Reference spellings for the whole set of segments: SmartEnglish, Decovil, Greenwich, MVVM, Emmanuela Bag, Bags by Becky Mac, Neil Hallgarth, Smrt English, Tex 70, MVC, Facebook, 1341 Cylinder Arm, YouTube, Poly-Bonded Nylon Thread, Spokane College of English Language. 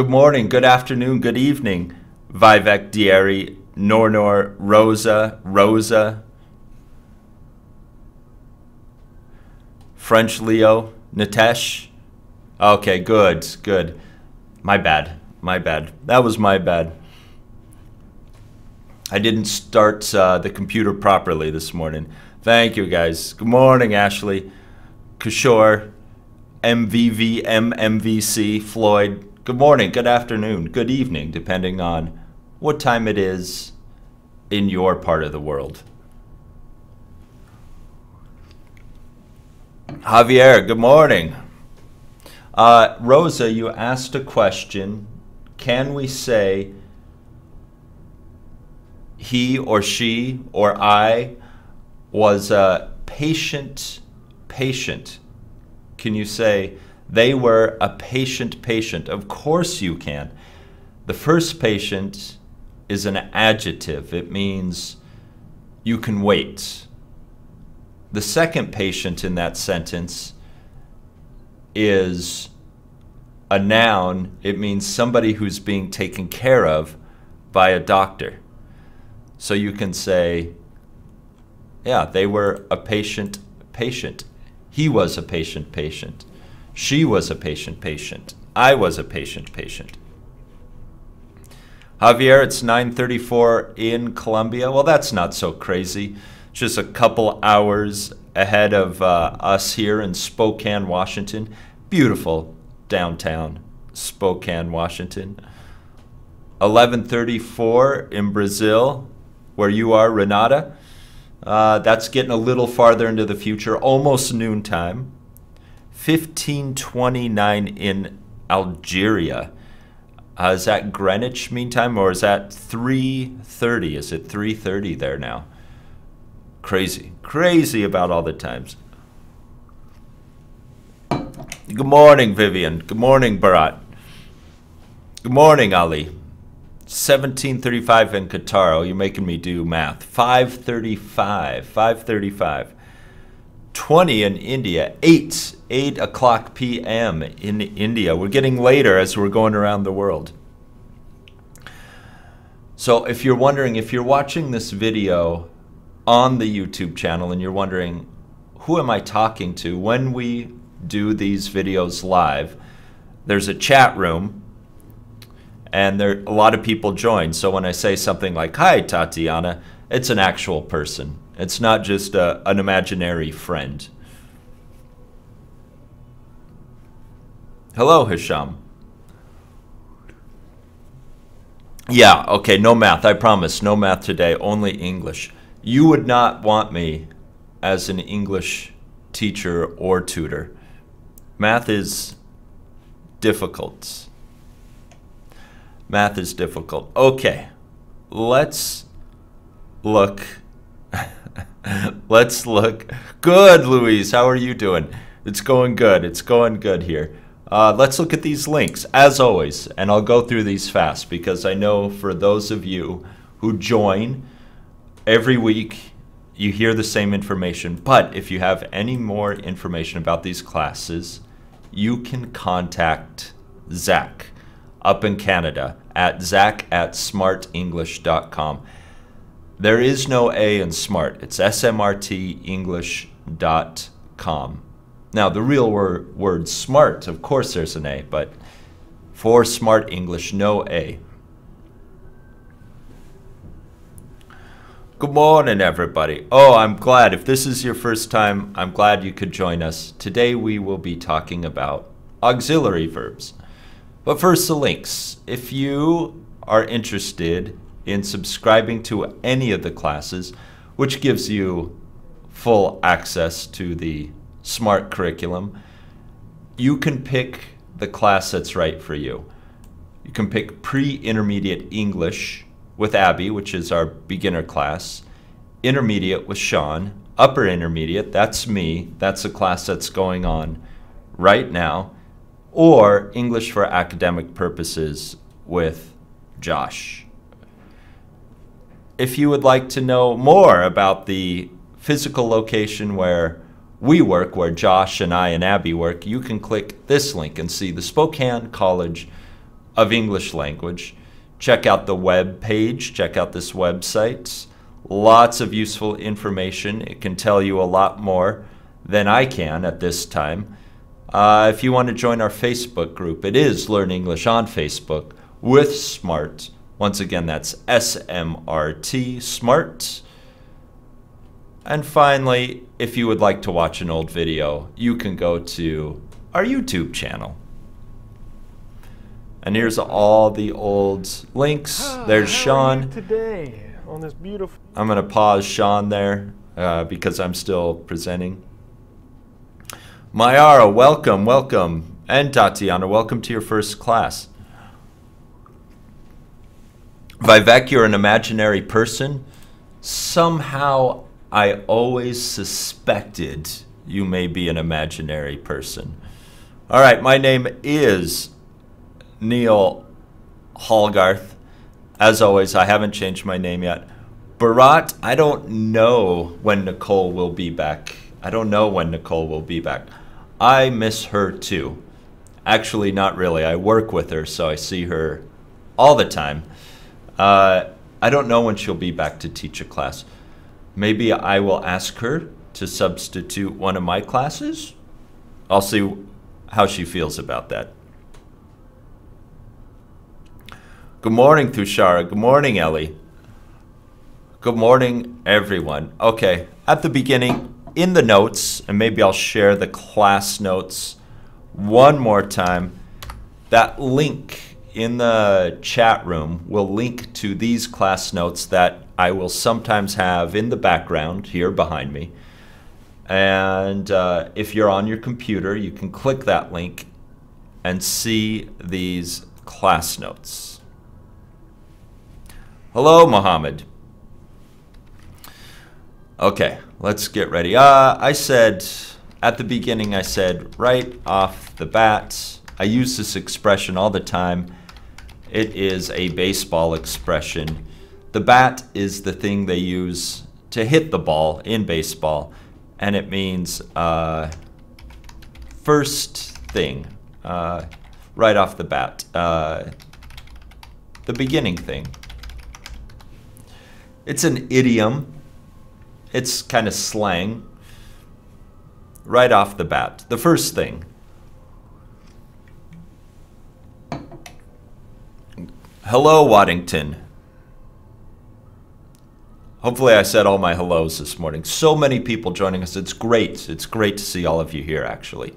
Good morning, good afternoon, good evening, Vivek, Dieri, Nornor, Rosa, French Leo, Nitesh. Okay, good. My bad. That was my bad. I didn't start the computer properly this morning. Thank you, guys. Good morning, Ashley, Kishore, MVVM, MVC, Floyd. Good morning, good afternoon, good evening, depending on what time it is in your part of the world. Javier, good morning. Rosa, you asked a question. Can we say he or she or I was a patient? Can you say they were a patient? Of course you can. The first patient is an adjective. It means you can wait. The second patient in that sentence is a noun. It means somebody who's being taken care of by a doctor. So you can say, yeah, they were a patient. He was a patient. She was a patient. I was a patient. Javier, it's 9:34 in Colombia. Well, that's not so crazy. Just a couple hours ahead of us here in Spokane, Washington. Beautiful downtown Spokane, Washington. 11:34 in Brazil, where you are, Renata. That's getting a little farther into the future, almost noontime. 15:29 in Algeria. Is that Greenwich Mean Time, or is that 3:30? Is it 3:30 there now? Crazy about all the times. Good morning, Vivian. Good morning, Bharat. Good morning, Ali. 17:35 in Qatar. Oh, you're making me do math. 5:35. 20 in India, 8 o'clock p.m. in India. We're getting later as we're going around the world. So if you're wondering, if you're watching this video on the YouTube channel and you're wondering, who am I talking to? When we do these videos live, there's a chat room and there a lot of people join. So when I say something like, hi, Tatiana, it's an actual person. It's not just an imaginary friend. Hello, Hisham. Yeah, okay, no math. I promise, no math today, only English. You would not want me as an English teacher or tutor. Math is difficult. Okay, let's look. Good, Louise. How are you doing? It's going good. Here. Let's look at these links, as always, and I'll go through these fast because I know for those of you who join every week, you hear the same information. But if you have any more information about these classes, you can contact Zach up in Canada at zach@smartenglish.com. There is no A in smart. It's smrtenglish.com. Now, the real word smart, of course there's an A, but for Smart English, no A. Good morning, everybody. Oh, I'm glad. If this is your first time, I'm glad you could join us. Today, we will be talking about auxiliary verbs. But first, the links. If you are interested in subscribing to any of the classes, which gives you full access to the SMART curriculum, you can pick the class that's right for you. You can pick pre-intermediate English with Abby, which is our beginner class, intermediate with Sean, upper intermediate, that's me, that's the class that's going on right now, or English for academic purposes with Josh. If you would like to know more about the physical location where we work, where Josh and I and Abby work, you can click this link and see the Spokane College of English language. Check out the web page, check out this website. Lots of useful information. It can tell you a lot more than I can at this time. If you want to join our Facebook group, it is Learn English on Facebook with Smrt. Once again, that's S-M-R-T, Smrt. And finally, if you would like to watch an old video, you can go to our YouTube channel. And here's all the old links. There's Sean. Today on this beautiful. I'm going to pause Sean there because I'm still presenting. Mayara, welcome, welcome. And Tatiana, welcome to your first class. Vivek, you're an imaginary person. Somehow I always suspected you may be an imaginary person. All right, my name is Neil Hallgarth. As always, I haven't changed my name yet. Bharat, I don't know when Nicole will be back. I don't know when Nicole will be back. I miss her too. Actually, not really. I work with her, so I see her all the time. I don't know when she'll be back to teach a class. Maybe I will ask her to substitute one of my classes. I'll see how she feels about that. Good morning, Tushara. Good morning, Ellie. Good morning, everyone. Okay, at the beginning, in the notes, and maybe I'll share the class notes one more time, that link in the chat room will link to these class notes that I will sometimes have in the background here behind me. And if you're on your computer, you can click that link and see these class notes. Hello, Mohammed. Okay, let's get ready. I said, at the beginning, I said, right off the bat, I use this expression all the time. It is a baseball expression. The bat is the thing they use to hit the ball in baseball, and it means first thing, right off the bat, the beginning thing. It's an idiom. It's kind of slang. Right off the bat, the first thing. Hello, Waddington. Hopefully I said all my hellos this morning. So many people joining us. It's great. It's great to see all of you here, actually.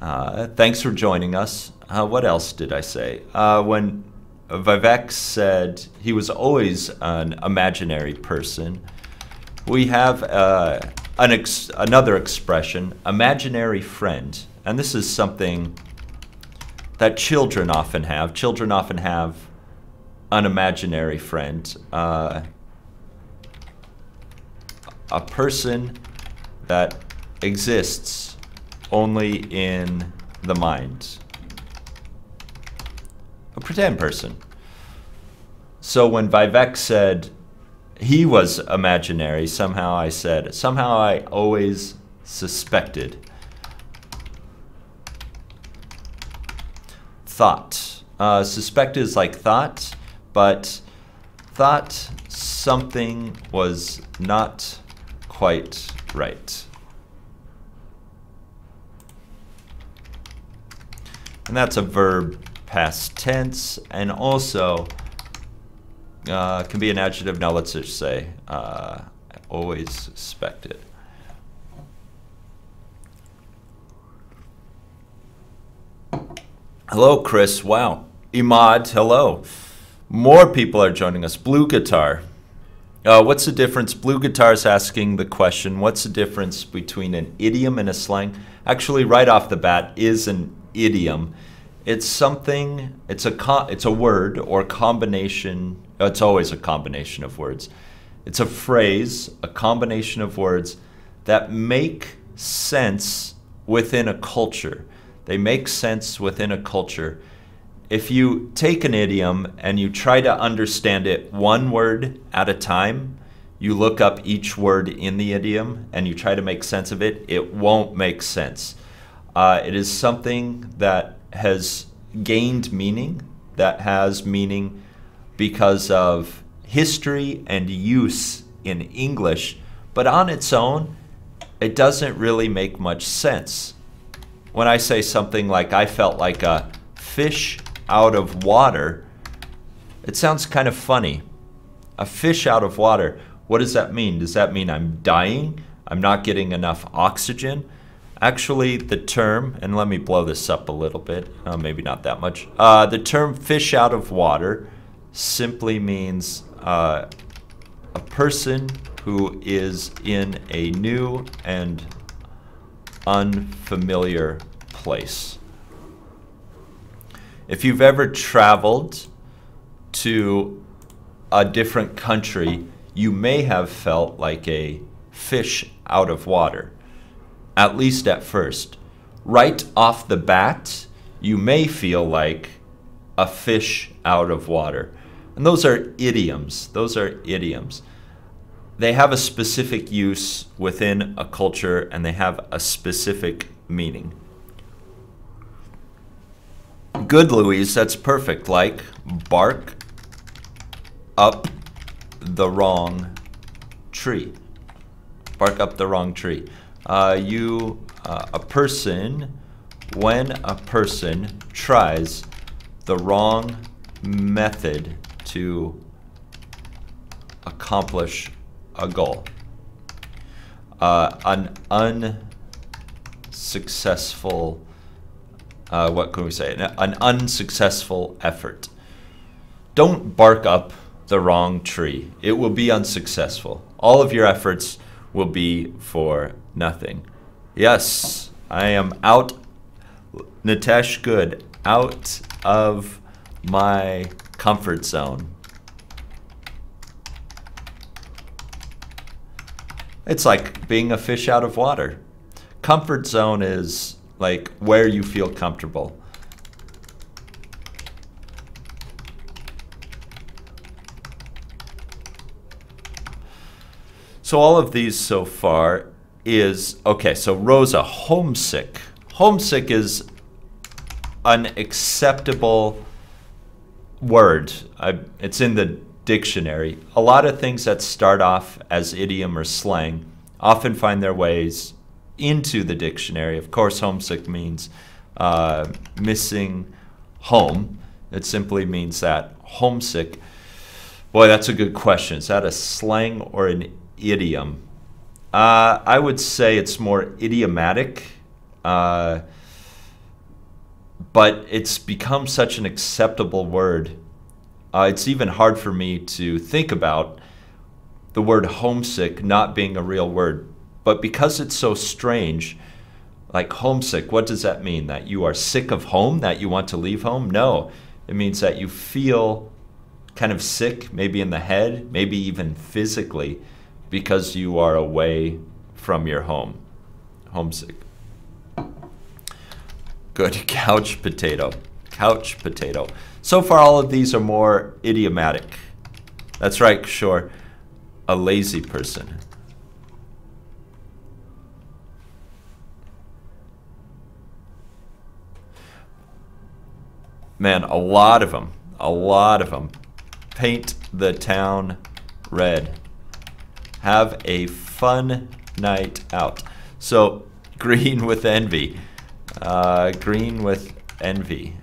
Thanks for joining us. What else did I say? When Vivek said he was always an imaginary person. We have another expression, imaginary friend. And this is something that children often have. Children often have an imaginary friend. A person that exists only in the mind. A pretend person. So when Vivek said he was imaginary, somehow I said, somehow I always suspected. Thought. Suspect is like thought, but thought something was not quite right. And that's a verb. Past tense, and also can be an adjective. Now let's just say, I always suspected. Hello, Chris. Wow. Imad, hello. More people are joining us. Blue Guitar. What's the difference? Blue Guitar is asking the question, what's the difference between an idiom and a slang? Actually, right off the bat, is an idiom. It's something, it's a word or combination, it's always a combination of words. It's a phrase, a combination of words that make sense within a culture. They make sense within a culture. If you take an idiom and you try to understand it one word at a time, you look up each word in the idiom and you try to make sense of it, it won't make sense. It is something that has gained meaning that has meaning because of history and use in English, but on its own, it doesn't really make much sense. When I say something like, I felt like a fish out of water, it sounds kind of funny. A fish out of water, what does that mean? Does that mean I'm dying? I'm not getting enough oxygen? Actually, the term, and let me blow this up a little bit, maybe not that much. The term fish out of water simply means a person who is in a new and unfamiliar place. If you've ever traveled to a different country, you may have felt like a fish out of water, at least at first. Right off the bat, you may feel like a fish out of water. And those are idioms. Those are idioms. They have a specific use within a culture and they have a specific meaning. Good, Louise, that's perfect. Like, bark up the wrong tree. Bark up the wrong tree. When a person tries the wrong method to accomplish a goal. An unsuccessful, what can we say? An unsuccessful effort. Don't bark up the wrong tree. It will be unsuccessful. All of your efforts will be for nothing. Yes, I am out, Nitesh, good, out of my comfort zone. It's like being a fish out of water. Comfort zone is like where you feel comfortable. So all of these so far is, okay, so Rosa, homesick. Homesick is an acceptable word. It's in the dictionary. A lot of things that start off as idiom or slang often find their ways into the dictionary. Of course, homesick means missing home. It simply means that. Homesick. Boy, that's a good question. Is that a slang or an idiom? I would say it's more idiomatic, but it's become such an acceptable word. It's even hard for me to think about the word homesick not being a real word. But because it's so strange, like homesick, what does that mean? That you are sick of home? That you want to leave home? No. It means that you feel kind of sick, maybe in the head, maybe even physically, because you are away from your home. Homesick. Good. Couch potato. Couch potato. So far, all of these are more idiomatic. That's right, sure. A lazy person. Man, a lot of them. A lot of them. Paint the town red. Have a fun night out. So, green with envy. Green with envy.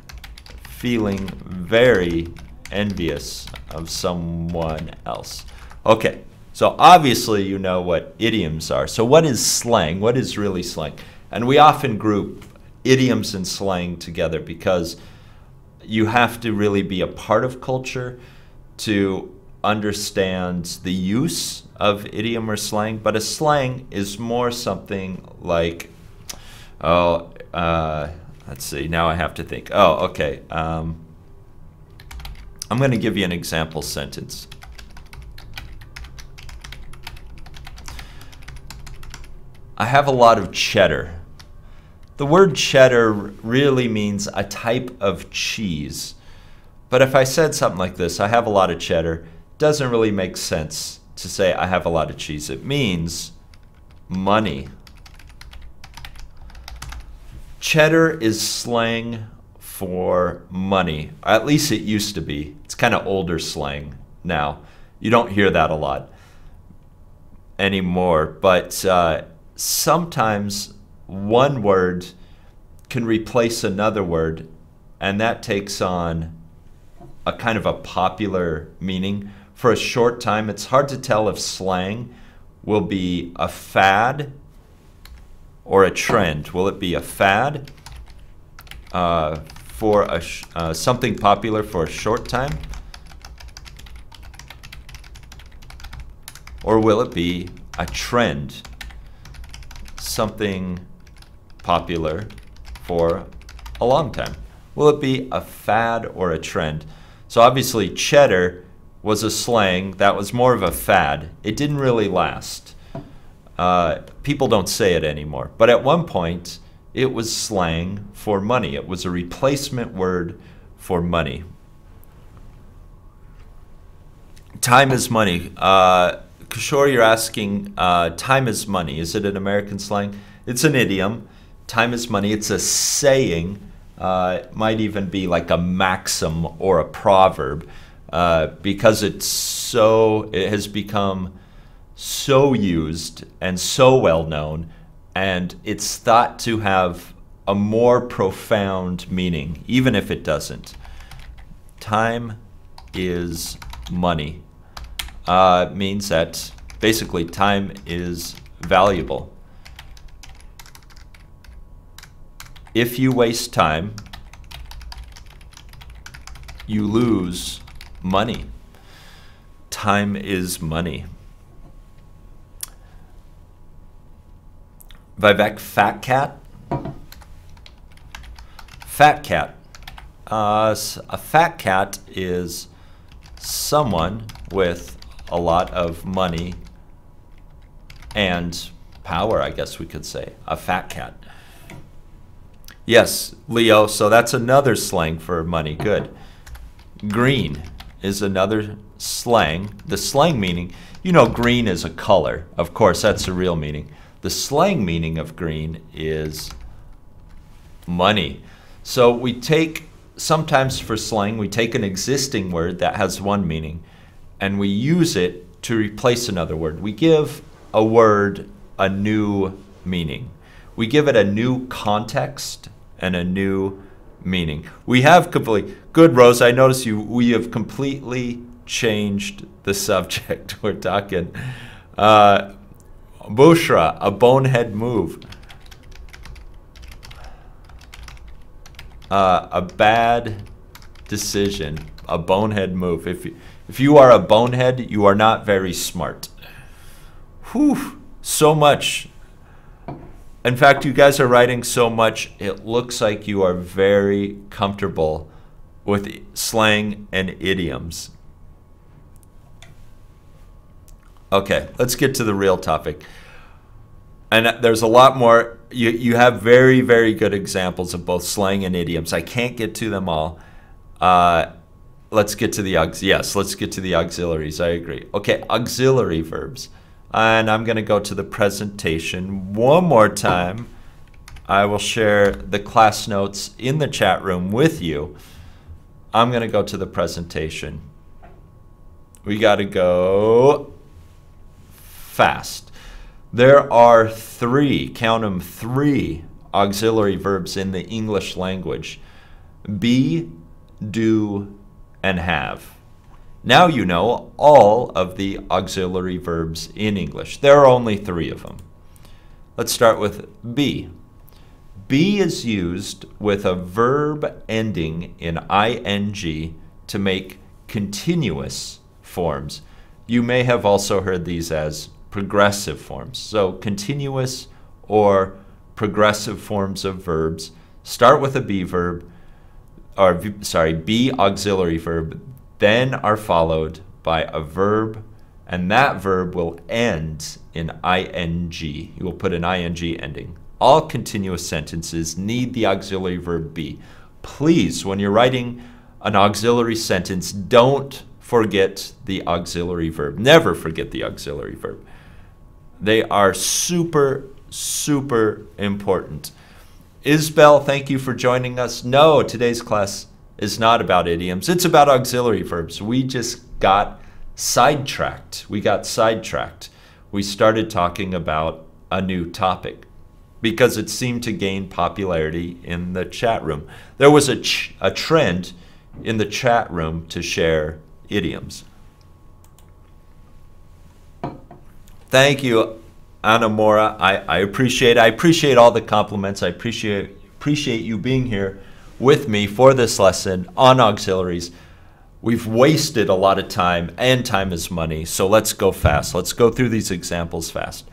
Feeling very envious of someone else. Okay, so obviously you know what idioms are. So what is slang? What is really slang? And we often group idioms and slang together because you have to really be a part of culture to understand the use of idiom or slang. But a slang is more something like, oh, let's see, now I have to think. Oh, okay. I'm going to give you an example sentence. I have a lot of cheddar. The word cheddar really means a type of cheese. But if I said something like this, I have a lot of cheddar, doesn't really make sense to say I have a lot of cheese. It means money. Cheddar is slang for money. At least it used to be. It's kind of older slang now. You don't hear that a lot anymore, but sometimes one word can replace another word, and that takes on a kind of a popular meaning. For a short time, it's hard to tell if slang will be a fad or a trend. Will it be a fad for a something popular for a short time? Or will it be a trend, something popular for a long time? Will it be a fad or a trend? So obviously cheddar was a slang that was more of a fad. It didn't really last. People don't say it anymore. But at one point, it was slang for money. It was a replacement word for money. Time is money. Kishore, you're asking, time is money. Is it an American slang? It's an idiom. Time is money. It's a saying. It might even be like a maxim or a proverb because it has become so used and so well known, and it's thought to have a more profound meaning, even if it doesn't. Time is money. Means that basically time is valuable. If you waste time, you lose money. Time is money. Vivek, fat cat? Fat cat. A fat cat is someone with a lot of money and power, I guess we could say. A fat cat. Yes, Leo, so that's another slang for money. Good. Green is another slang. The slang meaning, you know, green is a color. Of course, that's the real meaning. The slang meaning of green is money. So we take, sometimes for slang, we take an existing word that has one meaning, and we use it to replace another word. We give a word a new meaning. We give it a new context and a new meaning. We have completely, good Rose, I notice you, we have completely changed the subject we're talking. Bushra, a bonehead move. A bad decision, a bonehead move. If you are a bonehead, you are not very smart. Whew, so much. In fact, you guys are writing so much, it looks like you are very comfortable with slang and idioms. Okay, let's get to the real topic. And there's a lot more. You have very, very good examples of both slang and idioms. I can't get to them all. Let's get to the auxiliaries. I agree. Okay, auxiliary verbs. And I'm going to go to the presentation one more time. I will share the class notes in the chat room with you. I'm going to go to the presentation. We got to go fast. There are three, count them, three auxiliary verbs in the English language. Be, do, and have. Now you know all of the auxiliary verbs in English. There are only three of them. Let's start with be. Be is used with a verb ending in ing to make continuous forms. You may have also heard these as progressive forms. So continuous or progressive forms of verbs start with a be verb, or sorry, be auxiliary verb, then are followed by a verb, and that verb will end in ing. You will put an ing ending. All continuous sentences need the auxiliary verb be. Please, when you're writing an auxiliary sentence, don't forget the auxiliary verb. Never forget the auxiliary verb. They are super, super important. Isabel, thank you for joining us. No, today's class is not about idioms. It's about auxiliary verbs. We just got sidetracked. We got sidetracked. We started talking about a new topic because it seemed to gain popularity in the chat room. There was a trend in the chat room to share idioms. Thank you, Anamora. I appreciate all the compliments. I appreciate you being here with me for this lesson on auxiliaries. We've wasted a lot of time, and time is money, so let's go fast. Let's go through these examples fast.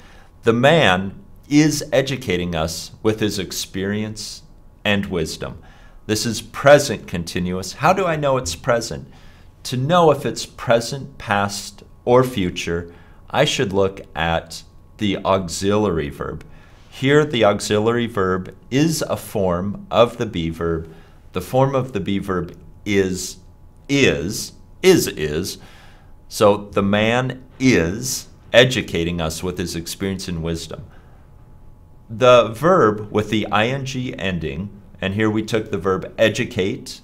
The man is educating us with his experience and wisdom. This is present continuous. How do I know it's present? To know if it's present, past, or future, I should look at the auxiliary verb. Here, the auxiliary verb is a form of the be verb. The form of the be verb is. So the man is educating us with his experience and wisdom. The verb with the ing ending, and here we took the verb educate,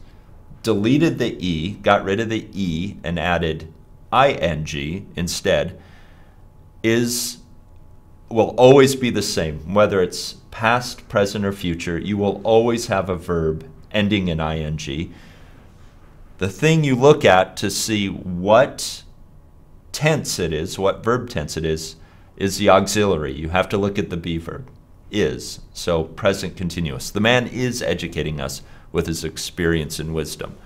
deleted the e, got rid of the e, and added ing instead, will always be the same. Whether it's past, present, or future, you will always have a verb ending in ing. The thing you look at to see what tense it is, what verb tense it is the auxiliary. You have to look at the be verb, is. So present continuous. The man is educating us with his experience and wisdom.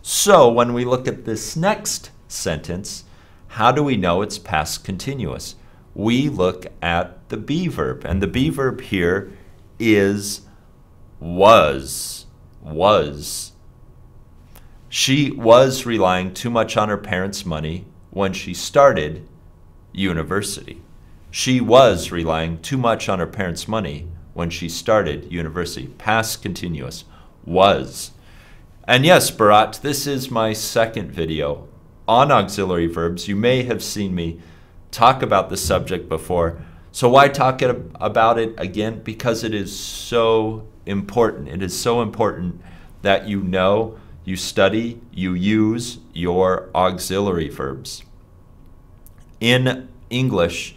So when we look at this next sentence, how do we know it's past continuous? We look at the be verb, and the be verb here is was. She was relying too much on her parents' money when she started university. She was relying too much on her parents' money when she started university. Past continuous, was. And yes, Bharat, this is my second video on auxiliary verbs. You may have seen me talk about the subject before. So why talk about it again? Because it is so important. It is so important that you know, you study, you use your auxiliary verbs. In English,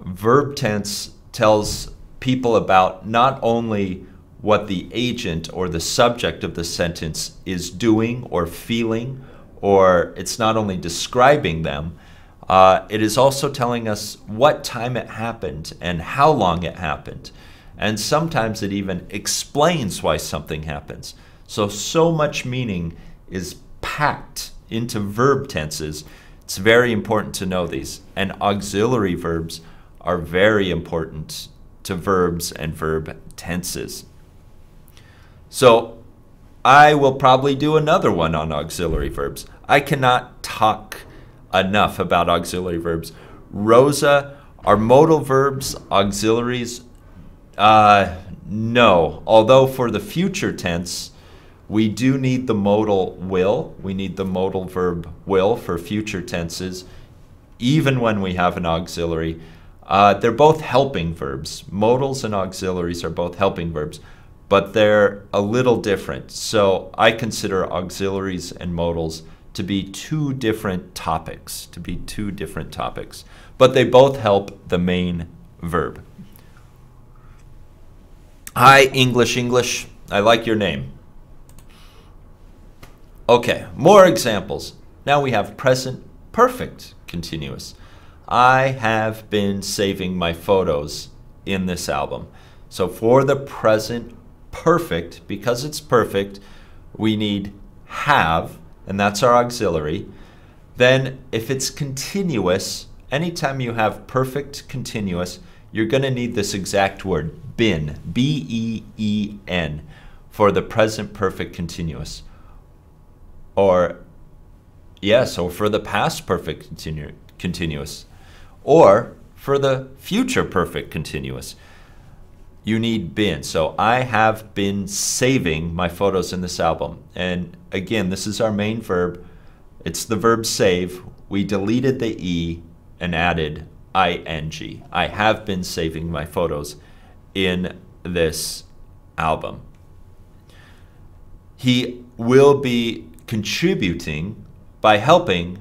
verb tense tells people about not only what the agent or the subject of the sentence is doing or feeling, or it's not only describing them, it is also telling us what time it happened and how long it happened. And sometimes it even explains why something happens. So much meaning is packed into verb tenses. It's very important to know these. And auxiliary verbs are very important to verbs and verb tenses. So I will probably do another one on auxiliary verbs. I cannot talk enough about auxiliary verbs. Rosa, are modal verbs auxiliaries? No, although for the future tense, we do need the modal will. We need the modal verb will for future tenses, even when we have an auxiliary. They're both helping verbs. Modals and auxiliaries are both helping verbs, but they're a little different. So I consider auxiliaries and modals to be two different topics, but they both help the main verb. Hi, English, I like your name. Okay, more examples. Now we have present perfect continuous. I have been saving my photos in this album. So for the present perfect, because it's perfect, we need have, and that's our auxiliary. Then if it's continuous, anytime you have perfect continuous, you're going to need this exact word, been, B-E-E-N, for the present perfect continuous. Or for the past perfect continuous. Or for the future perfect continuous, you need been. So I have been saving my photos in this album. And again, this is our main verb. It's the verb save. We deleted the E and added ing. I have been saving my photos in this album. He will be contributing by helping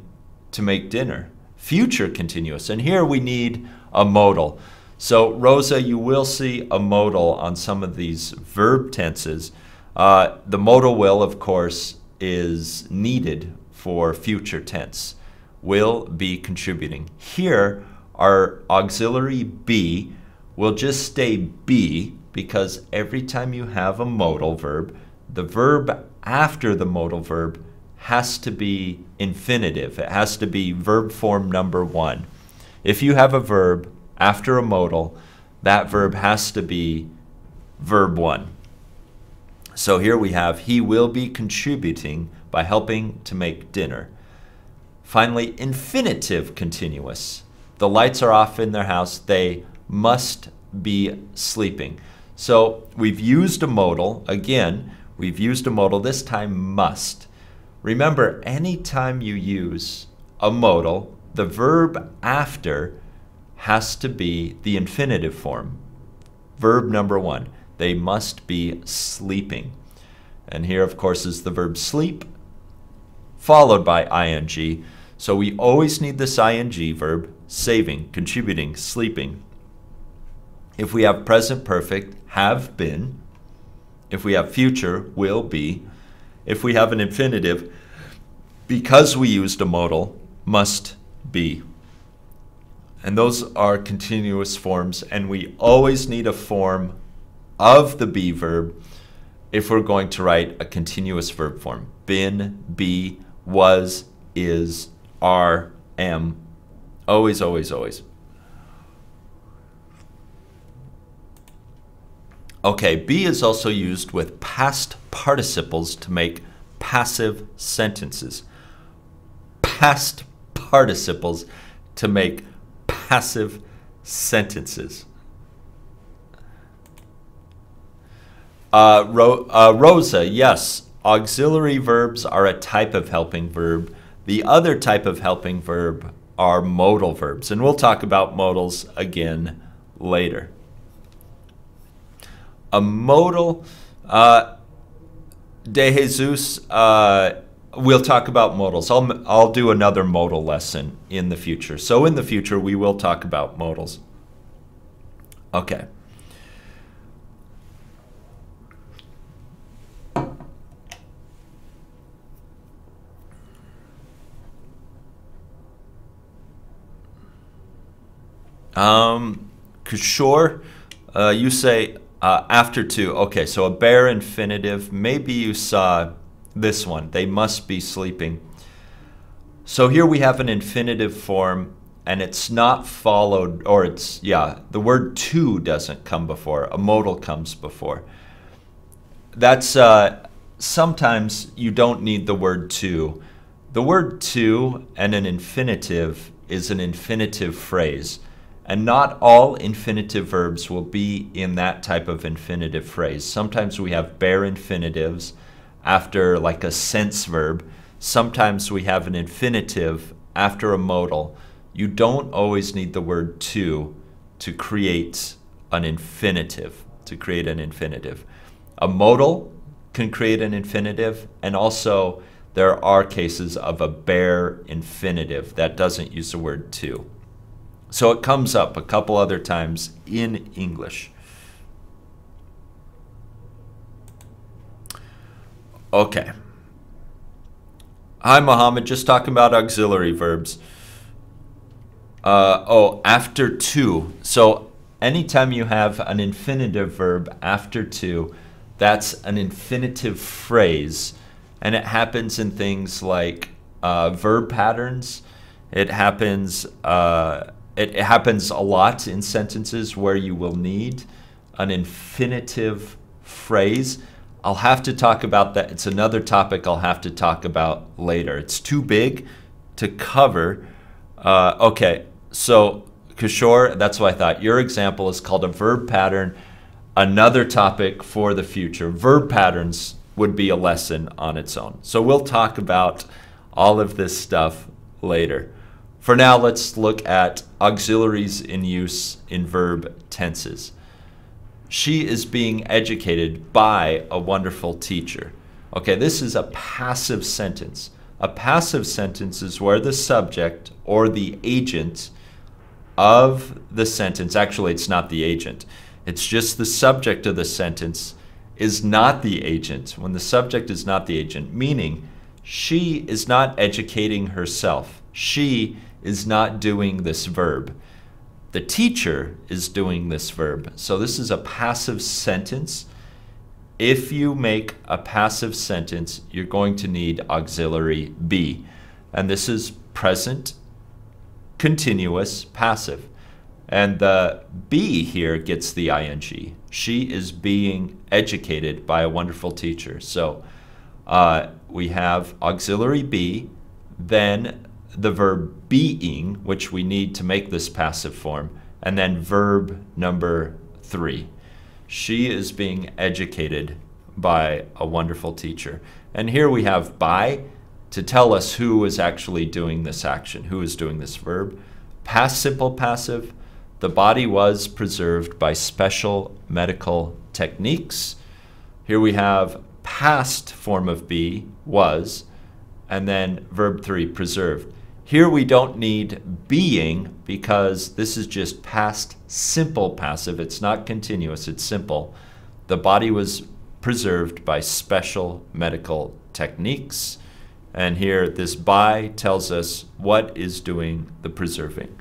to make dinner. Future continuous. And here we need a modal. So Rosa, you will see a modal on some of these verb tenses. The modal will, of course, is needed for future tense. Will be contributing. Here, our auxiliary be will just stay be because every time you have a modal verb, the verb after the modal verb has to be infinitive. It has to be verb form number one. If you have a verb after a modal, that verb has to be verb one. So here we have, he will be contributing by helping to make dinner. Finally, infinitive continuous. The lights are off in their house. They must be sleeping. So we've used a modal. Again, we've used a modal, this time must. Remember, anytime you use a modal, the verb after has to be the infinitive form. Verb number one, they must be sleeping. And here, of course, is the verb sleep, followed by ing. So we always need this ing verb, saving, contributing, sleeping. If we have present perfect, have been. If we have future, will be. If we have an infinitive, because we used a modal, must be. And those are continuous forms, and we always need a form of the be verb if we're going to write a continuous verb form. Been, be, was, is, are, am. Always, always, always. Okay, be is also used with past participles to make passive sentences. Past participles to make passive sentences. Rosa, yes, auxiliary verbs are a type of helping verb. The other type of helping verb are modal verbs, and we'll talk about modals again later. A modal, De Jesus, we'll talk about modals. I'll do another modal lesson in the future. So in the future, we will talk about modals. Okay. Kishore, you say after two. Okay, so a bare infinitive. Maybe you saw this one. They must be sleeping. So here we have an infinitive form, and it's not followed, or it's, yeah, the word to doesn't come before. A modal comes before. That's, sometimes you don't need the word to. The word to and an infinitive is an infinitive phrase. And not all infinitive verbs will be in that type of infinitive phrase. Sometimes we have bare infinitives after like a sense verb. Sometimes we have an infinitive after a modal. You don't always need the word to create an infinitive, to create an infinitive. A modal can create an infinitive, and also there are cases of a bare infinitive that doesn't use the word to. So it comes up a couple other times in English. Okay. Hi, Mohammed. Just talking about auxiliary verbs. After to. So anytime you have an infinitive verb after to, that's an infinitive phrase. And it happens in things like verb patterns. It happens... It happens a lot in sentences where you will need an infinitive phrase. I'll have to talk about that. It's another topic I'll have to talk about later. It's too big to cover. Okay, so Kishore, that's what I thought. Your example is called a verb pattern. Another topic for the future. Verb patterns would be a lesson on its own. So we'll talk about all of this stuff later. For now, let's look at auxiliaries in use in verb tenses. She is being educated by a wonderful teacher. Okay, this is a passive sentence. A passive sentence is where the subject or the agent of the sentence, actually it's not the agent, it's just the subject of the sentence is not the agent. When the subject is not the agent, meaning she is not educating herself. She is not doing this verb. The teacher is doing this verb. So this is a passive sentence. If you make a passive sentence, you're going to need auxiliary be. And this is present, continuous, passive. And the be here gets the ing. She is being educated by a wonderful teacher. So we have auxiliary be, then the verb being, which we need to make this passive form, and then verb number 3. She is being educated by a wonderful teacher. And here we have by to tell us who is actually doing this action, who is doing this verb. Past simple passive, the body was preserved by special medical techniques. Here we have past form of be, was, and then verb 3, preserved. Here we don't need being because this is just past simple passive. It's not continuous, it's simple. The body was preserved by special medical techniques. And here this by tells us what is doing the preserving.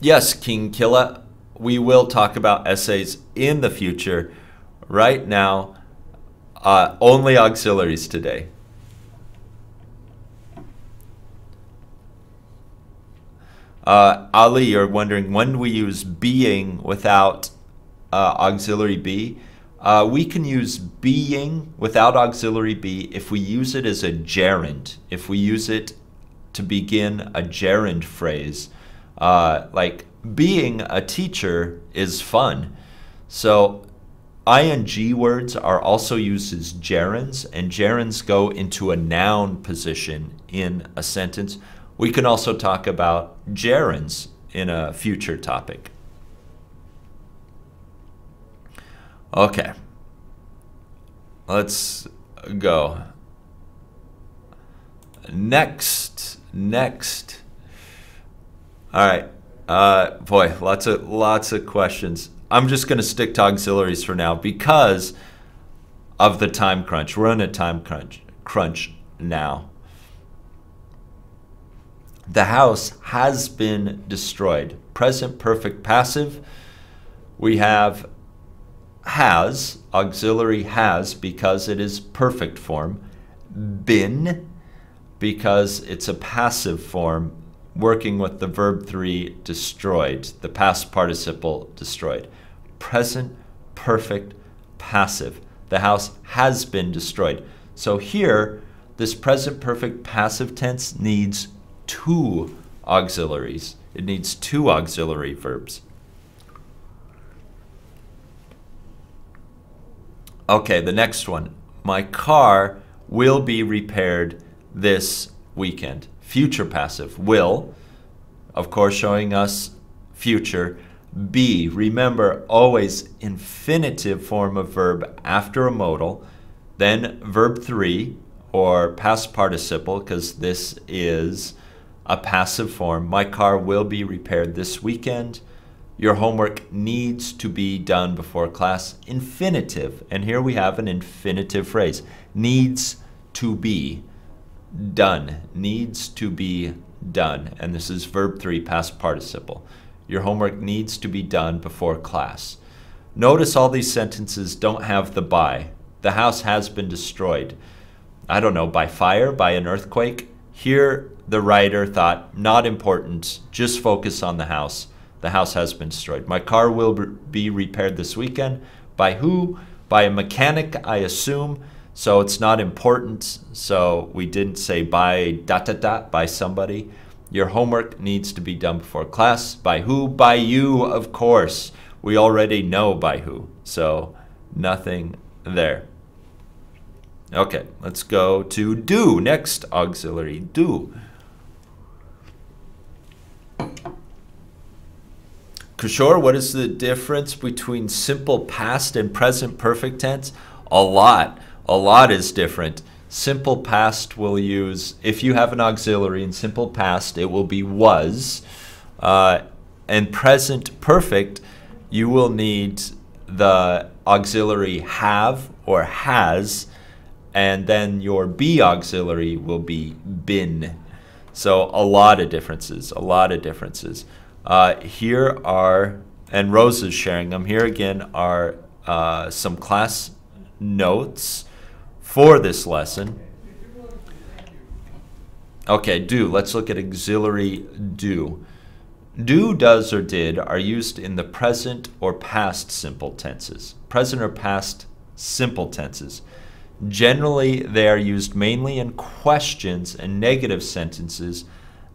Yes, King Killa, we will talk about essays in the future. Right now, only auxiliaries today. Ali, you're wondering when we use being without auxiliary be. We can use being without auxiliary be if we use it as a gerund, if we use it to begin a gerund phrase. Like being a teacher is fun. So ing words are also used as gerunds, and gerunds go into a noun position in a sentence. We can also talk about gerunds in a future topic. Okay, let's go. Next. All right, boy, lots of questions. I'm just going to stick to auxiliaries for now because of the time crunch. We're in a time crunch now. The house has been destroyed. Present perfect passive. We have has, auxiliary has, because it is perfect form. Been, because it's a passive form, working with the verb 3, destroyed, the past participle destroyed. Present perfect passive. The house has been destroyed. So here, this present perfect passive tense needs two auxiliaries. It needs two auxiliary verbs. Okay, the next one. My car will be repaired this weekend. Future passive. Will, of course, showing us future. Be, remember, always infinitive form of verb after a modal. Then verb 3 or past participle, because this is a passive form. My car will be repaired this weekend. Your homework needs to be done before class. Infinitive. And here we have an infinitive phrase. Needs to be done. Needs to be done. And this is verb 3, past participle. Your homework needs to be done before class. Notice all these sentences don't have the by. The house has been destroyed. I don't know, by fire, by an earthquake. Here, the writer thought, not important, just focus on the house. The house has been destroyed. My car will be repaired this weekend. By who? By a mechanic, I assume. So it's not important. So we didn't say by ... by somebody. Your homework needs to be done before class. By who? By you, of course. We already know by who. So nothing there. Okay, let's go to do. Next auxiliary, do. Kishore, what is the difference between simple past and present perfect tense? A lot. A lot is different. Simple past will use, if you have an auxiliary in simple past, it will be was. And present perfect, you will need the auxiliary have or has, and then your be auxiliary will be been. So a lot of differences, a lot of differences. Here are, and Rose is sharing them, here again are some class notes for this lesson. Okay, do, let's look at auxiliary do. Do, does, or did are used in the present or past simple tenses. Present or past simple tenses. Generally, they are used mainly in questions and negative sentences,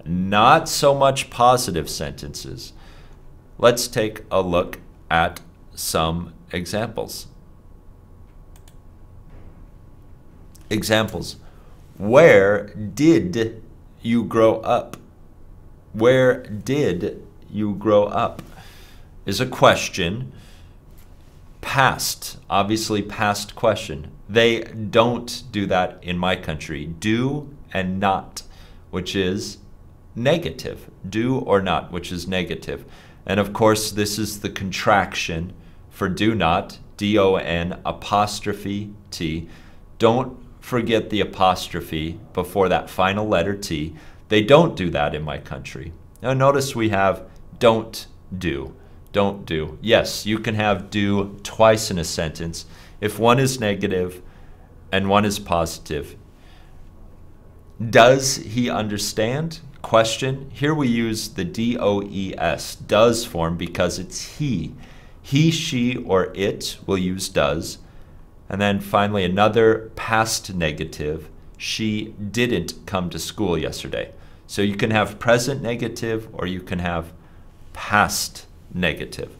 not so much positive sentences. Let's take a look at some examples. Examples. Where did you grow up? Where did you grow up is a question. Past, obviously past question. They don't do that in my country. Do and not, which is negative. Do or not, which is negative. And of course, this is the contraction for do not, D-O-N apostrophe T. Don't forget the apostrophe before that final letter T. They don't do that in my country. Now notice we have don't do, don't do. Yes, you can have do twice in a sentence if one is negative and one is positive. Does he understand? Question. Here we use the D-O-E-S, does form, because it's he. He, she, or it will use does. And then finally another past negative. She didn't come to school yesterday. So you can have present negative or you can have past negative.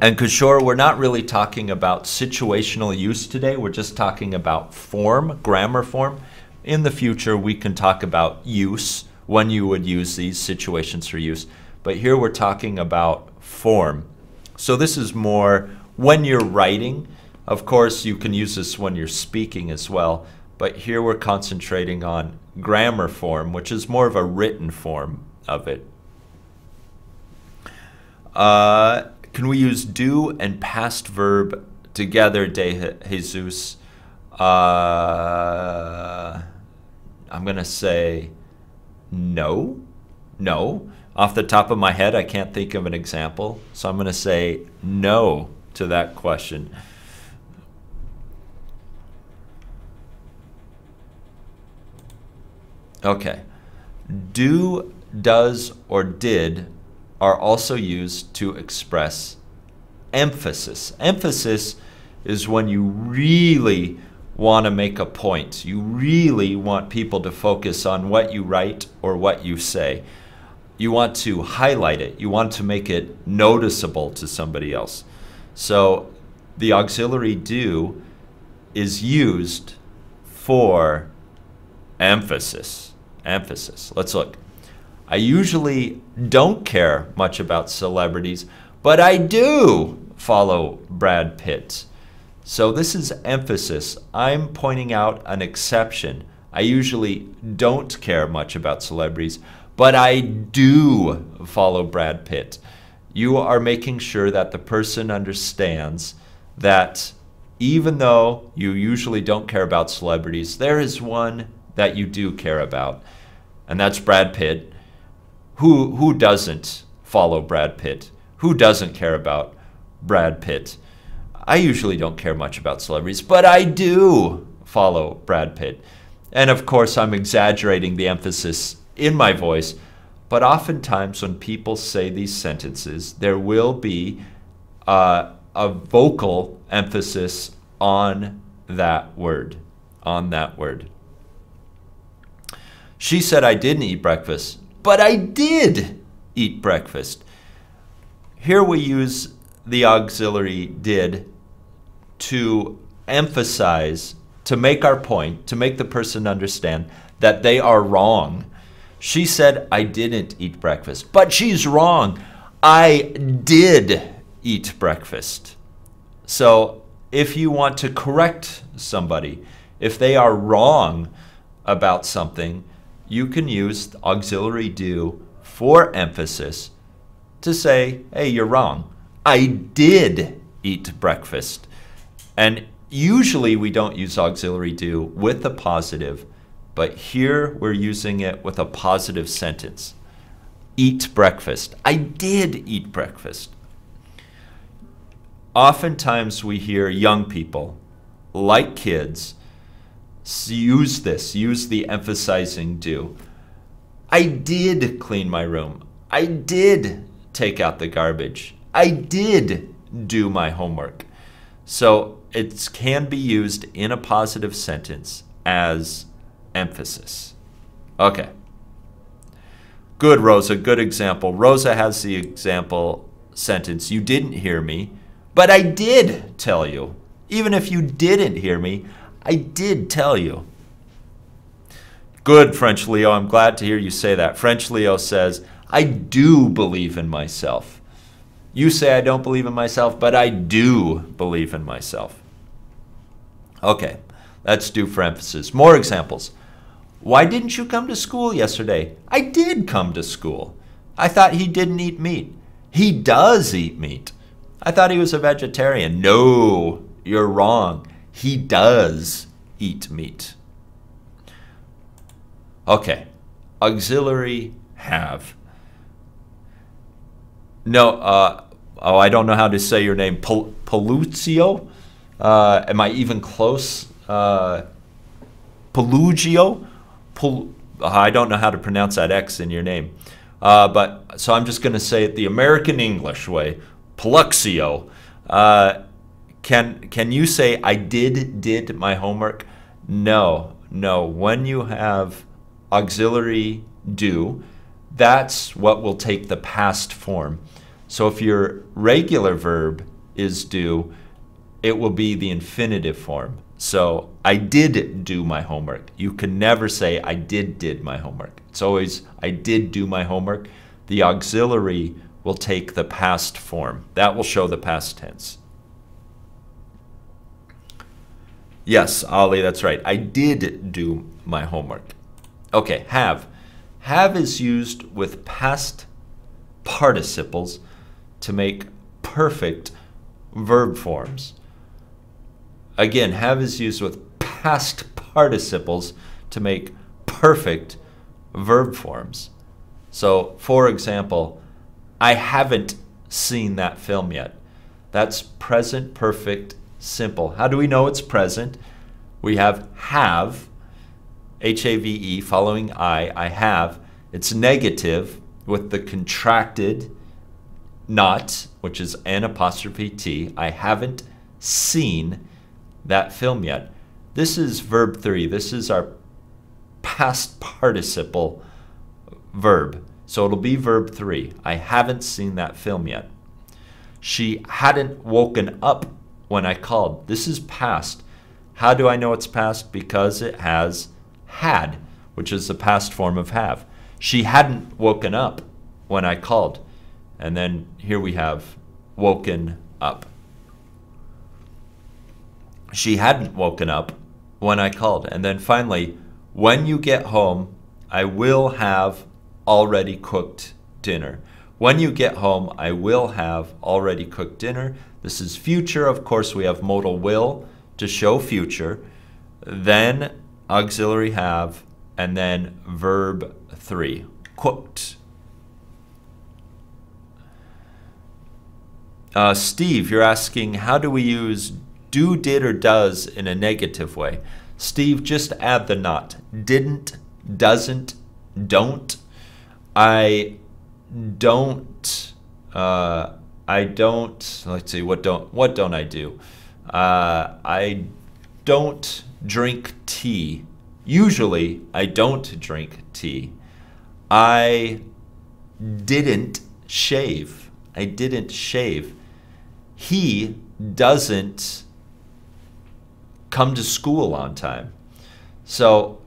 And Kishore, we're not really talking about situational use today. We're just talking about form, grammar form. In the future, we can talk about use, when you would use these situations for use. But here we're talking about form. So this is more when you're writing. Of course, you can use this when you're speaking as well, but here we're concentrating on grammar form, which is more of a written form of it. Can we use do and past verb together, De Jesus? I'm going to say no. No. Off the top of my head, I can't think of an example, so I'm going to say no to that question. Okay. Do, does, or did are also used to express emphasis. Emphasis is when you really want to make a point. You really want people to focus on what you write or what you say. You want to highlight it. You want to make it noticeable to somebody else. So the auxiliary do is used for emphasis. Emphasis. Let's look. I usually don't care much about celebrities, but I do follow Brad Pitt. So this is emphasis. I'm pointing out an exception. I usually don't care much about celebrities, but I do follow Brad Pitt. You are making sure that the person understands that even though you usually don't care about celebrities, there is one that you do care about, and that's Brad Pitt. Who doesn't follow Brad Pitt? Who doesn't care about Brad Pitt? I usually don't care much about celebrities, but I do follow Brad Pitt. And of course, I'm exaggerating the emphasis in my voice, but oftentimes when people say these sentences, there will be a vocal emphasis on that word, on that word. She said I didn't eat breakfast, but I did eat breakfast. Here we use the auxiliary did to emphasize, to make our point, to make the person understand that they are wrong. She said, I didn't eat breakfast. But she's wrong. I did eat breakfast. So if you want to correct somebody, if they are wrong about something, you can use the auxiliary do for emphasis to say, hey, you're wrong. I did eat breakfast. And usually we don't use auxiliary do with the positive, but here we're using it with a positive sentence. Eat breakfast. I did eat breakfast. Oftentimes we hear young people, like kids, use this, use the emphasizing do. I did clean my room. I did take out the garbage. I did do my homework. So it can be used in a positive sentence as emphasis. Okay. Good, Rosa. Good example. Rosa has the example sentence, you didn't hear me, but I did tell you. Even if you didn't hear me, I did tell you. Good, French Leo. I'm glad to hear you say that. French Leo says, I do believe in myself. You say I don't believe in myself, but I do believe in myself. Okay, that's due for emphasis. More examples. Why didn't you come to school yesterday? I did come to school. I thought he didn't eat meat. He does eat meat. I thought he was a vegetarian. No, you're wrong. He does eat meat. Okay, auxiliary have. No, oh, I don't know how to say your name. Pelugio? Am I even close? Pelugio? I don't know how to pronounce that X in your name. But so I'm just going to say it the American English way. Peluxio. Can you say, I did my homework? No, no. When you have auxiliary do, that's what will take the past form. So if your regular verb is do, it will be the infinitive form. So I did do my homework. You can never say I did my homework. It's always I did do my homework. The auxiliary will take the past form. That will show the past tense. Yes, Ali, that's right. I did do my homework. Okay, have. Have is used with past participles to make perfect verb forms. Again, have is used with past participles to make perfect verb forms. So, for example, I haven't seen that film yet. That's present perfect simple. How do we know it's present? We have H-A-V-E following I have. It's negative with the contracted not, which is an apostrophe T. I haven't seen that film yet. This is verb 3. This is our past participle verb. So it'll be verb 3. I haven't seen that film yet. She hadn't woken up when I called. This is past. How do I know it's past? Because it has had, which is the past form of have. She hadn't woken up when I called. And then here we have woken up. She hadn't woken up when I called. And then finally, when you get home, I will have already cooked dinner. When you get home, I will have already cooked dinner. This is future. Of course, we have modal will to show future. Then auxiliary have, and then verb 3, cooked. Steve, you're asking, how do we use do, did, or does in a negative way? Steve, just add the not. Didn't, doesn't, don't. I don't, let's see, what don't I do? I don't drink tea. Usually, I don't drink tea. I didn't shave. I didn't shave. He doesn't come to school on time. So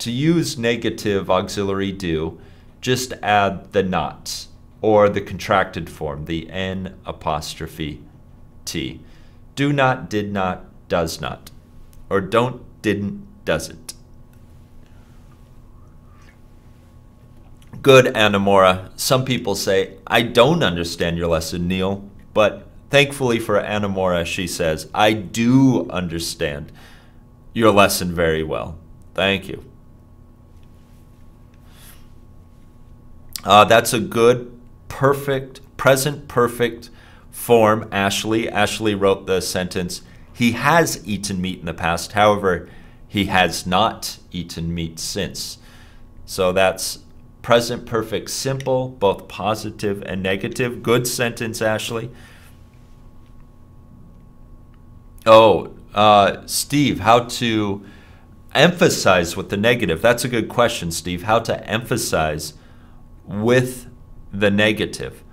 To use negative auxiliary do, just add the nots or the contracted form, the N''T. Do not, did not, does not, or don't, didn't, doesn't. Good, Anamora. Some people say, I don't understand your lesson, Neil, but thankfully for Anamora, she says, I do understand your lesson very well. Thank you. That's a good, perfect, present perfect form, Ashley. Ashley wrote the sentence, he has eaten meat in the past, however, he has not eaten meat since. So that's present perfect simple, both positive and negative. Good sentence, Ashley. Oh, Steve, how to emphasize with the negative? That's a good question, Steve. How to emphasize with the negative.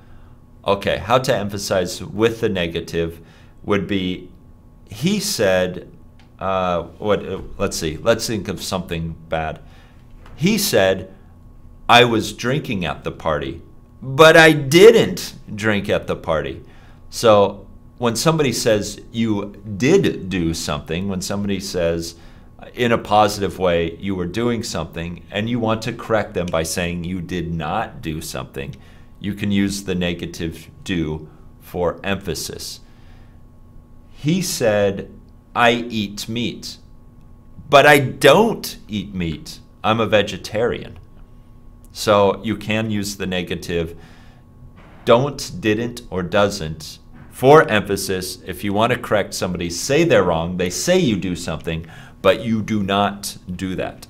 Okay, how to emphasize with the negative would be, he said, let's see, let's think of something bad. He said, I was drinking at the party, but I didn't drink at the party. So when somebody says you did do something, when somebody says in a positive way you were doing something and you want to correct them by saying you did not do something, you can use the negative do for emphasis. He said, I eat meat, but I don't eat meat. I'm a vegetarian. So you can use the negative don't, didn't, or doesn't for emphasis. If you want to correct somebody, say they're wrong, they say you do something, but you do not do that.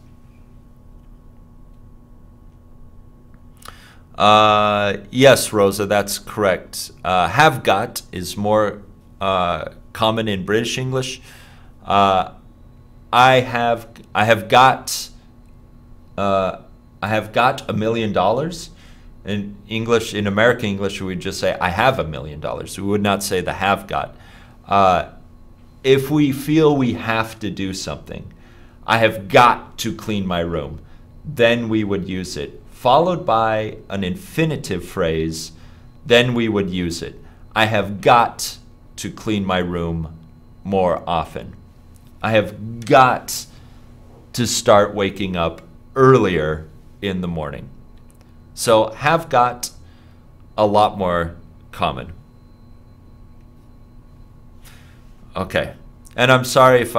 Yes, Rosa, that's correct. Have got is more common in British English. I have got $1 million. In English, in American English, we would just say I have $1 million. We would not say the have got. If we feel we have to do something, I have got to clean my room, then we would use it, followed by an infinitive phrase, then we would use it. I have got to clean my room more often. I have got to start waking up earlier in the morning. So have got, a lot more common. Okay, and I'm sorry if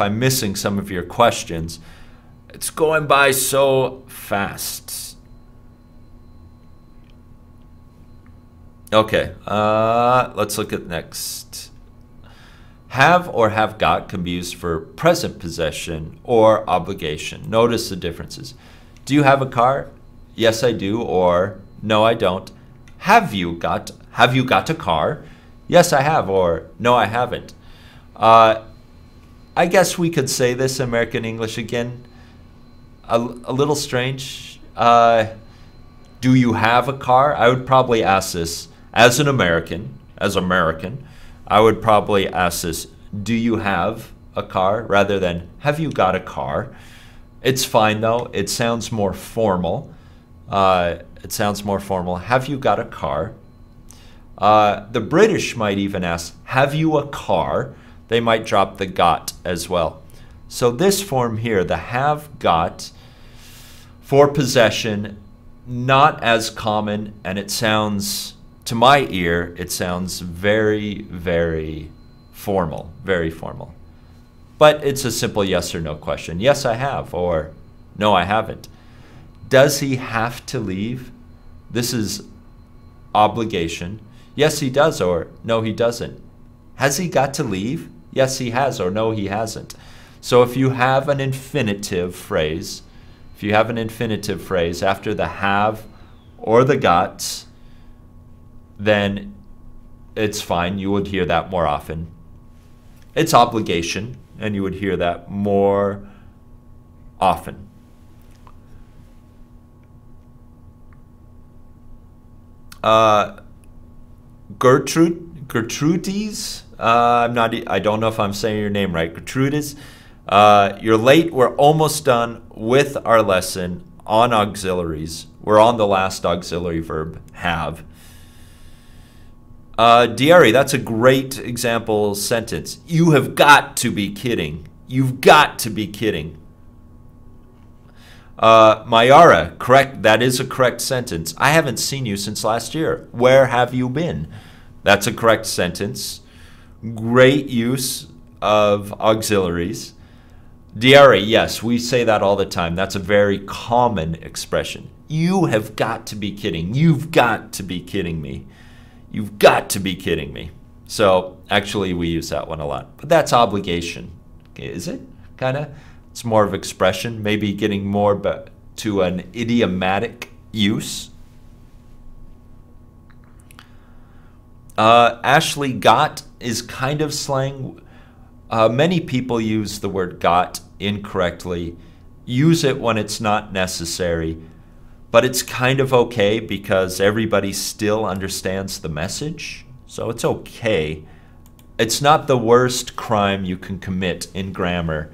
I'm missing some of your questions. It's going by so fast. Okay, let's look at next. Have or have got can be used for present possession or obligation. Notice the differences. Do you have a car? Yes, I do, or no, I don't. Have you got a car? Yes, I have, or no, I haven't. I guess we could say this in American English again. A little strange. Do you have a car? I would probably ask this as an American. I would probably ask this, do you have a car? Rather than, have you got a car? It's fine, though. It sounds more formal. Have you got a car? The British might even ask, have you a car? They might drop the got as well. So this form here, the have got for possession, not as common, and it sounds, to my ear, it sounds very, very formal, But it's a simple yes or no question. Yes, I have, or no, I haven't. Does he have to leave? This is obligation. Yes, he does, or no, he doesn't. Has he got to leave? Yes, he has, or no, he hasn't. So if you have an infinitive phrase, after the have or the got, then it's fine. You would hear that more often. It's obligation, and you would hear that more often. Gertrudes, I don't know if I'm saying your name right, Gertrudes, You're late. We're almost done with our lesson on auxiliaries. We're on the last auxiliary verb, have. Diary, that's a great example sentence. You have got to be kidding. You've got to be kidding. Mayara, correct. That is a correct sentence. I haven't seen you since last year. Where have you been? That's a correct sentence. Great use of auxiliaries. Diary, yes, we say that all the time. That's a very common expression. You have got to be kidding. You've got to be kidding me. You've got to be kidding me. So actually we use that one a lot. But that's obligation, is it? Kind of. It's more of expression, maybe getting more to an idiomatic use. Ashley, got is kind of slang. Many people use the word got incorrectly, use it when it's not necessary, but it's kind of okay because everybody still understands the message, so it's okay. It's not the worst crime you can commit in grammar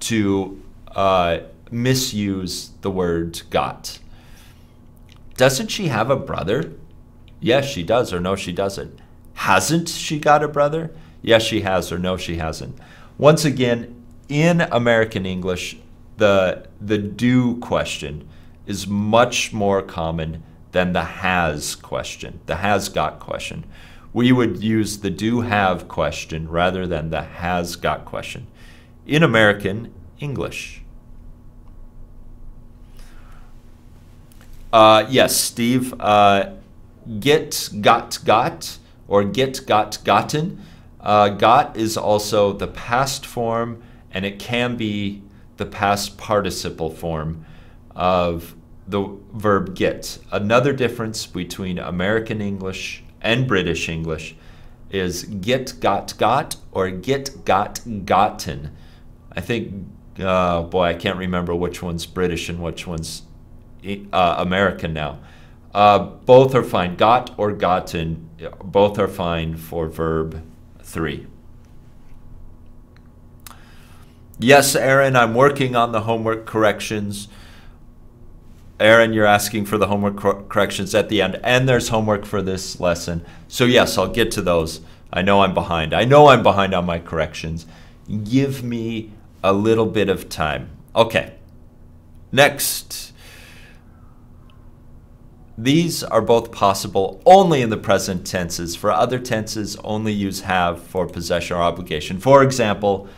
to misuse the word got. Doesn't she have a brother? Yes, she does, or no, she doesn't. Hasn't she got a brother? Yes, she has, or no, she hasn't. Once again, in American English, the do question is much more common than the has question, the has got question. We would use the do have question rather than the has got question in American English. Yes, Steve, get, got, or get, got, gotten. Got is also the past form, and it can be the past participle form of the verb get. Another difference between American English and British English is get, got, or get, got, gotten. I think, boy, I can't remember which one's British and which one's American now. Both are fine. Got or gotten, both are fine for verb 3. Yes, Aaron, I'm working on the homework corrections. Aaron, you're asking for the homework corrections at the end, and there's homework for this lesson. So yes, I'll get to those. I know I'm behind. I know I'm behind on my corrections. Give me a little bit of time. Okay. Next. These are both possible only in the present tenses. For other tenses, only use have for possession or obligation. For example,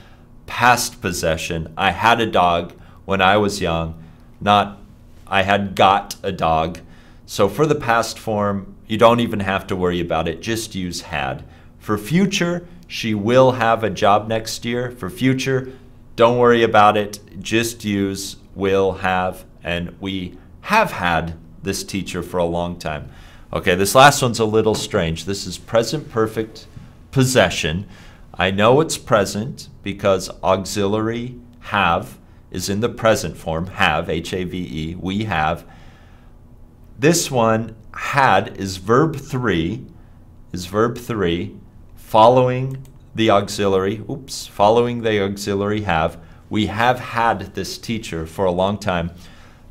past possession. I had a dog when I was young, not I had got a dog. So for the past form, you don't even have to worry about it. Just use had. For future, she will have a job next year. For future, don't worry about it. Just use will have, and we have had this teacher for a long time. Okay, this last one's a little strange. This is present perfect possession. I know it's present because auxiliary have is in the present form, have, H-A-V-E, we have. This one, had, is verb 3, following the auxiliary, have. We have had this teacher for a long time.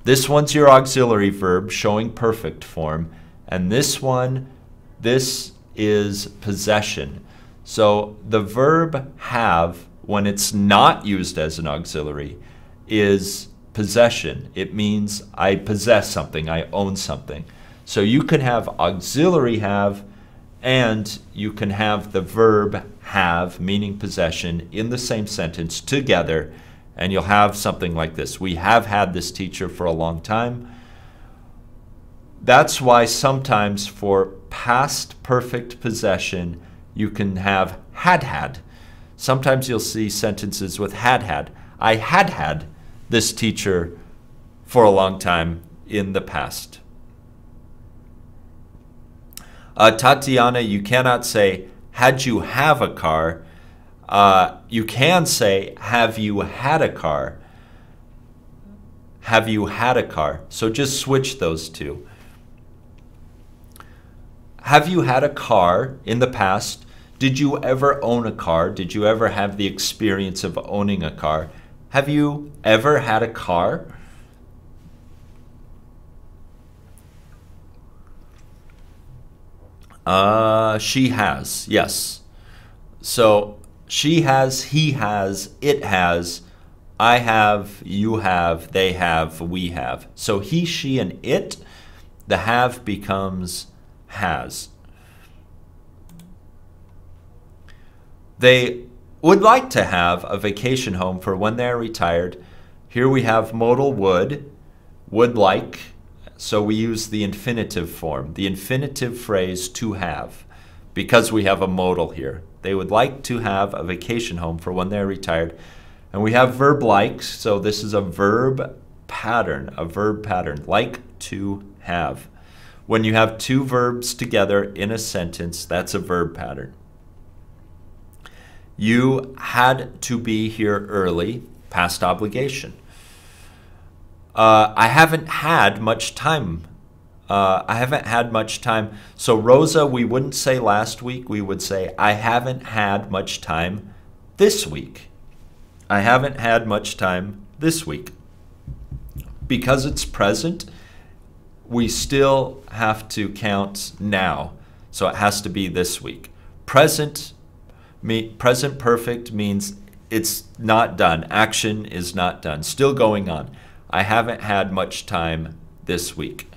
This one's your auxiliary verb, showing perfect form. And this one, this is possession. So the verb have, when it's not used as an auxiliary, is possession. It means I possess something, I own something. So you can have auxiliary have, and you can have the verb have, meaning possession, in the same sentence together, and you'll have something like this. We have had this teacher for a long time. That's why sometimes for past perfect possession, you can have had had. Sometimes you'll see sentences with had had. I had had this teacher for a long time in the past. Tatiana, you cannot say, had you have a car? You can say, have you had a car? Have you had a car? So just switch those two. Have you had a car in the past? Did you ever own a car? Did you ever have the experience of owning a car? Have you ever had a car? She has, yes. So she has, he has, it has, I have, you have, they have, we have. So he, she, and it, the have becomes has. They would like to have a vacation home for when they're retired. Here we have modal would like. So we use the infinitive form, the infinitive phrase to have, because we have a modal here. They would like to have a vacation home for when they're retired. And we have verb like, so this is a verb pattern, like to have. When you have two verbs together in a sentence, that's a verb pattern. You had to be here early, past obligation. I haven't had much time. So Rosa, we wouldn't say last week. We would say, I haven't had much time this week. I haven't had much time this week. Because it's present, we still have to count now. So it has to be this week. Present perfect means it's not done. Action is not done. Still going on. I haven't had much time this week.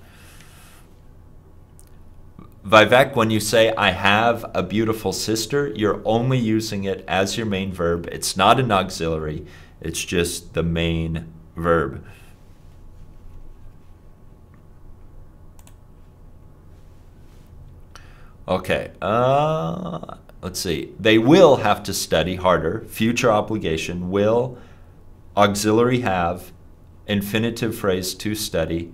Vivek, when you say, I have a beautiful sister, you're only using it as your main verb. It's not an auxiliary. It's just the main verb. Okay, let's see. They will have to study harder. Future obligation, will, auxiliary have, infinitive phrase to study.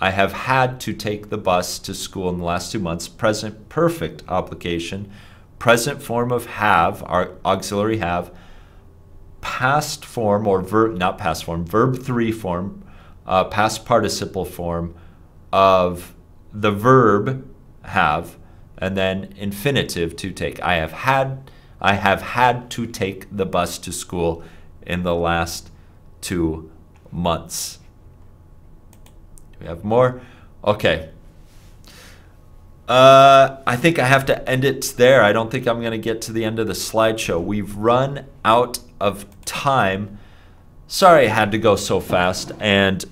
I have had to take the bus to school in the last 2 months. Present perfect obligation. Present form of have, our auxiliary have. Past form or verb, not past form, verb 3 form, past participle form of the verb have, and then infinitive to take. I have had to take the bus to school in the last 2 months. Do we have more? Okay. I think I have to end it there. I don't think I'm going to get to the end of the slideshow. We've run out of time. Sorry I had to go so fast, and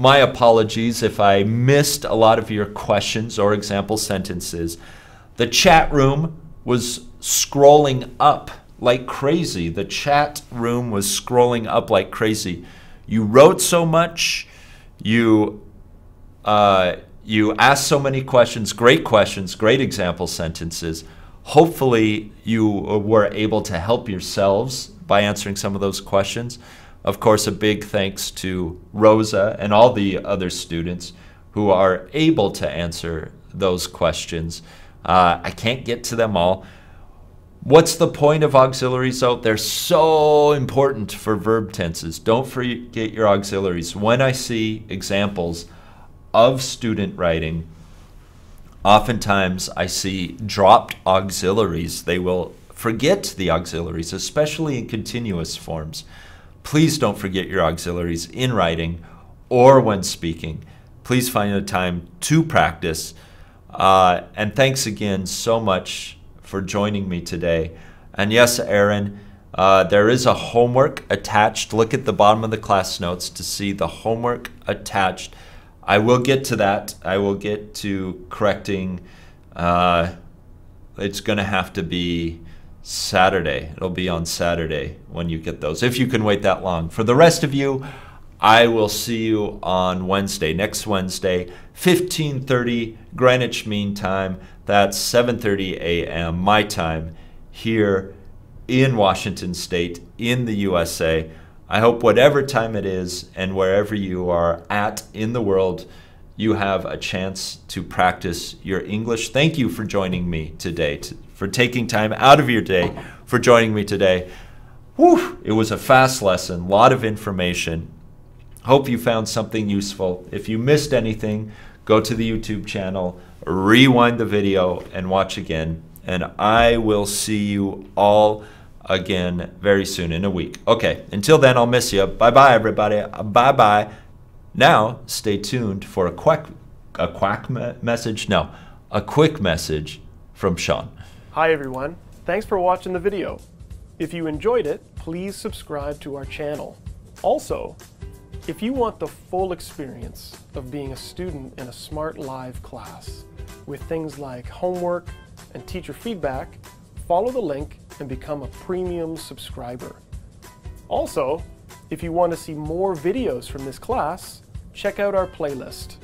my apologies if I missed a lot of your questions or example sentences. The chat room was scrolling up like crazy. The chat room was scrolling up like crazy. You wrote so much, you asked so many questions, great example sentences. Hopefully you were able to help yourselves by answering some of those questions. Of course, a big thanks to Rosa and all the other students who are able to answer those questions. I can't get to them all. What's the point of auxiliaries though? They're so important for verb tenses. Don't forget your auxiliaries. When I see examples of student writing, oftentimes I see dropped auxiliaries. They will forget the auxiliaries, especially in continuous forms. Please don't forget your auxiliaries in writing or when speaking. Please find a time to practice. And thanks again so much for joining me today. And yes, Aaron, there is a homework attached. Look at the bottom of the class notes to see the homework attached. I will get to that. I will get to correcting. It's gonna have to be Saturday. It'll be on Saturday when you get those, if you can wait that long. For the rest of you, I will see you on Wednesday, next Wednesday, 15:30 Greenwich Mean Time. That's 7:30 a.m. my time here in Washington State in the USA. I hope whatever time it is and wherever you are at in the world, you have a chance to practice your English. Thank you for joining me today, for taking time out of your day, for joining me today. Whew, it was a fast lesson, a lot of information. Hope you found something useful. If you missed anything, go to the YouTube channel, rewind the video and watch again. And I will see you all again very soon in a week. Okay, until then, I'll miss you. Bye-bye, everybody. Bye-bye. Now, stay tuned for a quick message from Sean. Hi, everyone. Thanks for watching the video. If you enjoyed it, please subscribe to our channel. Also, if you want the full experience of being a student in a Smrt Live class with things like homework and teacher feedback, follow the link and become a premium subscriber. Also, if you want to see more videos from this class, check out our playlist.